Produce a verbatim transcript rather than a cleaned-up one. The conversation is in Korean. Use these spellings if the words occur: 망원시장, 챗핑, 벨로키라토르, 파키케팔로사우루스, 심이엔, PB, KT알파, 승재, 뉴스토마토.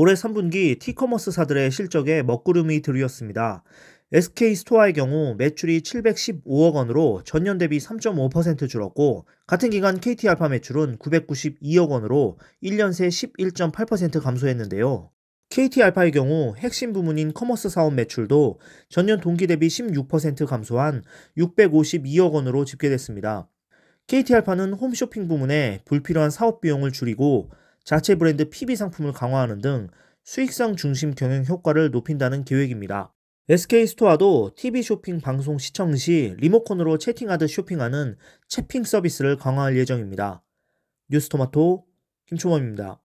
올해 삼 분기 티커머스사들의 실적에 먹구름이 들이었습니다. 에스케이스토어의 경우 매출이 칠백십오억 원으로 전년 대비 삼 점 오 퍼센트 줄었고, 같은 기간 케이티알파 매출은 구백구십이억 원으로 일 년 새 십일 점 팔 퍼센트 감소했는데요. 케이티알파의 경우 핵심 부문인 커머스 사업 매출도 전년 동기 대비 십육 퍼센트 감소한 육백오십이억 원으로 집계됐습니다. 케이티알파는 홈쇼핑 부문에 불필요한 사업 비용을 줄이고 자체 브랜드 피비 상품을 강화하는 등 수익성 중심 경영 효과를 높인다는 계획입니다. 에스케이스토어도 티비 쇼핑 방송 시청 시 리모컨으로 채팅하듯 쇼핑하는 챗핑 서비스를 강화할 예정입니다. 뉴스토마토 김초범입니다.